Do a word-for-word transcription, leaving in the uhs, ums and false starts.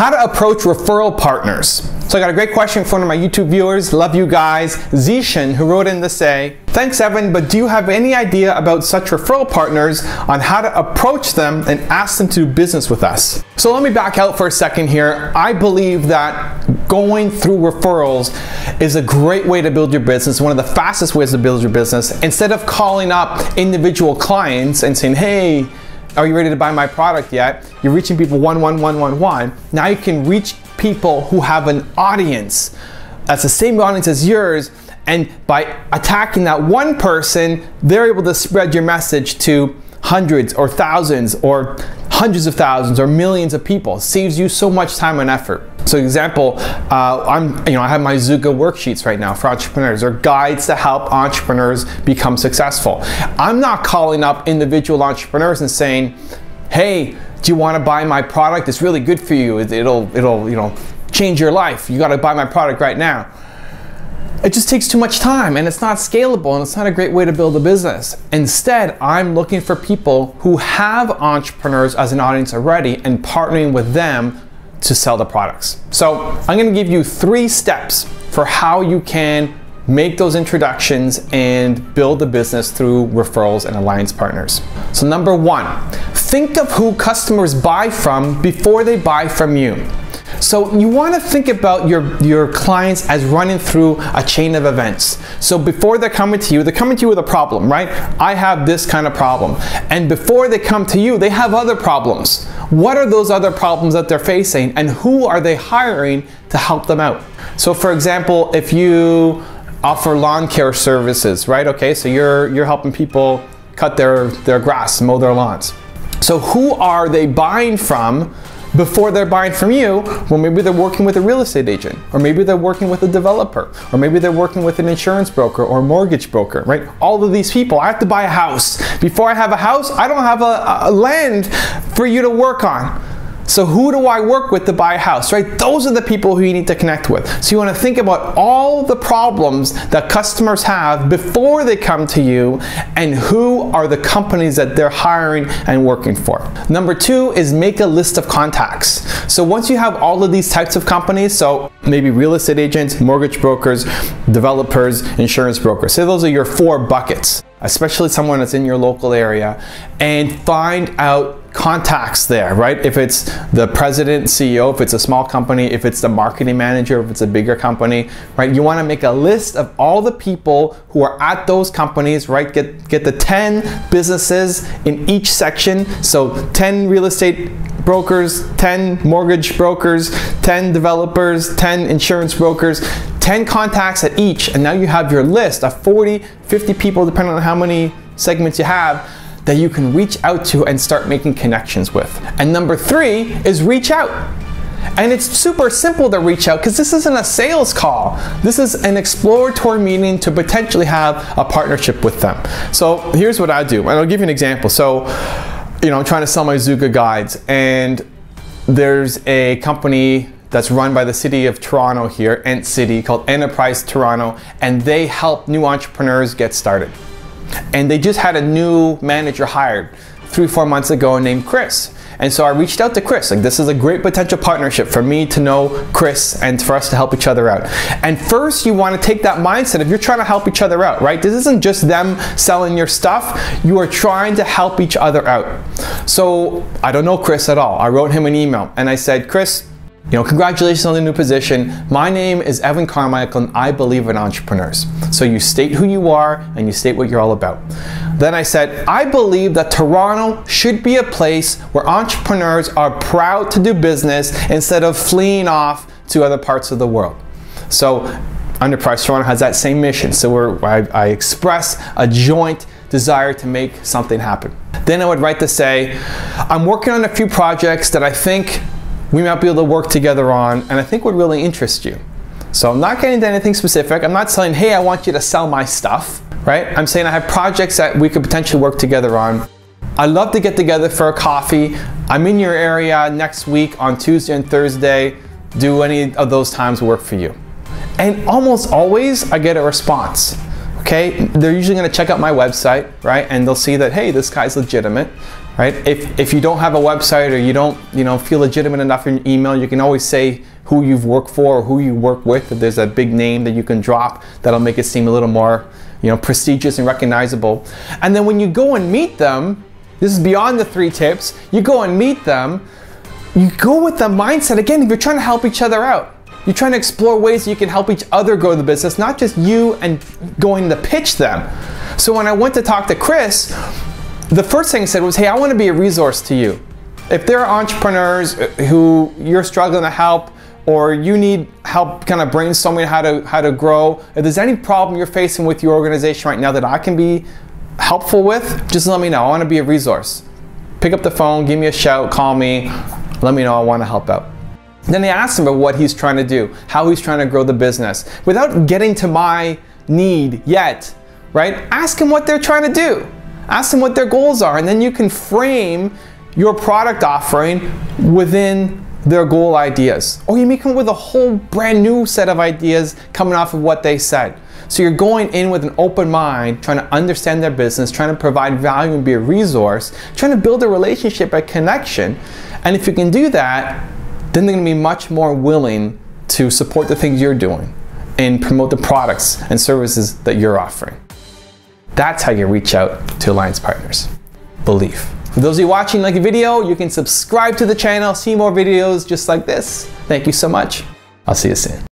How to approach referral partners. So I got a great question from one of my YouTube viewers, love you guys, Zeeshan, who wrote in to say, thanks Evan, but do you have any idea about such referral partners on how to approach them and ask them to do business with us? So let me back out for a second here. I believe that going through referrals is a great way to build your business, one of the fastest ways to build your business. Instead of calling up individual clients and saying, hey, are you ready to buy my product yet? You're reaching people one, one, one, one, one. Now you can reach people who have an audience that's the same audience as yours, and by attacking that one person, they're able to spread your message to hundreds or thousands or hundreds of thousands or millions of people. It saves you so much time and effort. So example, uh, I'm, you know, I have my ZUUGA worksheets right now for entrepreneurs, or guides to help entrepreneurs become successful. I'm not calling up individual entrepreneurs and saying, hey, do you want to buy my product? It's really good for you. It'll, it'll, you know, change your life. You got to buy my product right now. It just takes too much time, and it's not scalable, and it's not a great way to build a business. Instead, I'm looking for people who have entrepreneurs as an audience already and partnering with them to sell the products. So I'm going to give you three steps for how you can make those introductions and build the business through referrals and alliance partners. So number one, think of who customers buy from before they buy from you. So you want to think about your, your clients as running through a chain of events. So before they're coming to you, they're coming to you with a problem, right? I have this kind of problem. And before they come to you, they have other problems. What are those other problems that they're facing, and who are they hiring to help them out? So for example, if you offer lawn care services, right? Okay, so you're, you're helping people cut their, their grass, mow their lawns. So who are they buying from before they're buying from you? Well, maybe they're working with a real estate agent, or maybe they're working with a developer, or maybe they're working with an insurance broker or a mortgage broker, right? All of these people, I have to buy a house. Before I have a house, I don't have a, a land for you to work on. So who do I work with to buy a house, right? Those are the people who you need to connect with. So you want to think about all the problems that customers have before they come to you, and who are the companies that they're hiring and working for. Number two is make a list of contacts. So once you have all of these types of companies, so maybe real estate agents, mortgage brokers, developers, insurance brokers, say those are your four buckets, especially someone that's in your local area, and find out contacts there, right? If it's the president, C E O, if it's a small company, if it's the marketing manager, if it's a bigger company, right? You want to make a list of all the people who are at those companies, right? Get, get the ten businesses in each section. So ten real estate brokers, ten mortgage brokers, ten developers, ten insurance brokers, ten contacts at each. And now you have your list of forty, fifty people, depending on how many segments you have, that you can reach out to and start making connections with. And number three is reach out. And it's super simple to reach out, because this isn't a sales call. This is an exploratory meeting to potentially have a partnership with them. So here's what I do, and I'll give you an example. So, you know, I'm trying to sell my ZUUGA guides, and there's a company that's run by the city of Toronto here, Ent City, called Enterprise Toronto, and they help new entrepreneurs get started. And they just had a new manager hired three, four months ago named Chris. And so I reached out to Chris, like, this is a great potential partnership for me to know Chris and for us to help each other out. And first you want to take that mindset if you're trying to help each other out, right? This isn't just them selling your stuff. You are trying to help each other out. So I don't know Chris at all. I wrote him an email and I said, Chris, you know, congratulations on the new position. My name is Evan Carmichael, and I believe in entrepreneurs. So you state who you are and you state what you're all about. Then I said, I believe that Toronto should be a place where entrepreneurs are proud to do business instead of fleeing off to other parts of the world. So Enterprise Toronto has that same mission. So we're, I, I express a joint desire to make something happen. Then I would write to say, I'm working on a few projects that I think we might be able to work together on, and I think would really interest you. So I'm not getting into anything specific. I'm not saying, hey, I want you to sell my stuff, right? I'm saying I have projects that we could potentially work together on. I'd love to get together for a coffee. I'm in your area next week on Tuesday and Thursday. Do any of those times work for you? And almost always I get a response. Okay, they're usually gonna check out my website, right? And they'll see that, hey, this guy's legitimate. right? If, if you don't have a website or you don't, you know, feel legitimate enough in your email, you can always say who you've worked for or who you work with. If there's a big name that you can drop, that'll make it seem a little more, you know, prestigious and recognizable. And then when you go and meet them, this is beyond the three tips, you go and meet them, you go with the mindset, again, if you're trying to help each other out. You're trying to explore ways you can help each other grow the business, not just you and going to pitch them. So when I went to talk to Chris, the first thing he said was, hey, I want to be a resource to you. If there are entrepreneurs who you're struggling to help, or you need help kind of brainstorming how to, how to grow, if there's any problem you're facing with your organization right now that I can be helpful with, just let me know. I want to be a resource. Pick up the phone, give me a shout, call me, let me know, I want to help out. Then they asked him about what he's trying to do, how he's trying to grow the business. Without getting to my need yet, right? Ask him what they're trying to do. Ask them what their goals are, and then you can frame your product offering within their goal ideas. Or you may come with a whole brand new set of ideas coming off of what they said. So you're going in with an open mind, trying to understand their business, trying to provide value and be a resource, trying to build a relationship, a connection. And if you can do that, then they're going to be much more willing to support the things you're doing and promote the products and services that you're offering. That's how you reach out to alliance partners. Believe. For those of you watching, like the video, you can subscribe to the channel, see more videos just like this. Thank you so much. I'll see you soon.